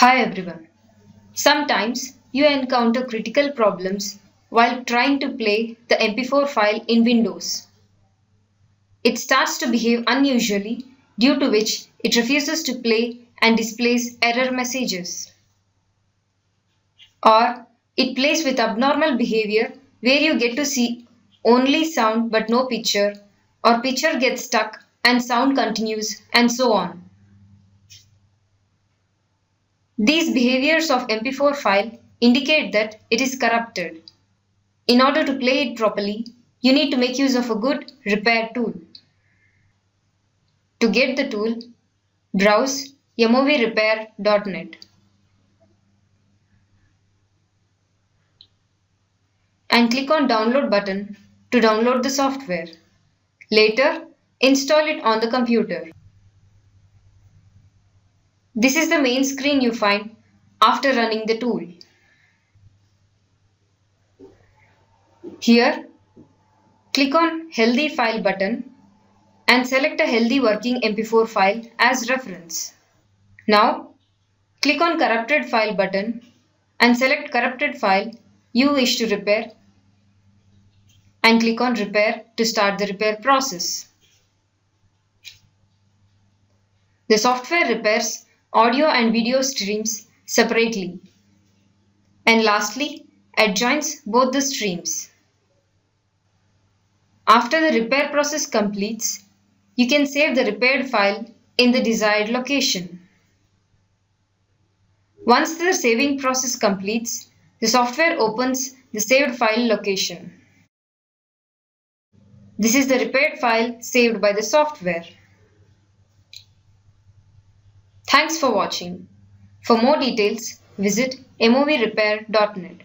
Hi everyone. Sometimes you encounter critical problems while trying to play the MP4 file in Windows. It starts to behave unusually, due to which it refuses to play and displays error messages. Or it plays with abnormal behavior where you get to see only sound but no picture, or picture gets stuck and sound continues, and so on. These behaviors of MP4 file indicate that it is corrupted. In order to play it properly, you need to make use of a good repair tool. To get the tool, browse movrepair.net and click on download button to download the software. Later, install it on the computer. This is the main screen you find after running the tool. Here, click on Healthy File button and select a healthy working MP4 file as reference. Now, click on Corrupted File button and select corrupted file you wish to repair and click on Repair to start the repair process. The software repairs audio and video streams separately and lastly adjoins both the streams. After the repair process completes, you can save the repaired file in the desired location. Once the saving process completes, the software opens the saved file location. This is the repaired file saved by the software. Thanks for watching. For more details, visit movrepair.net.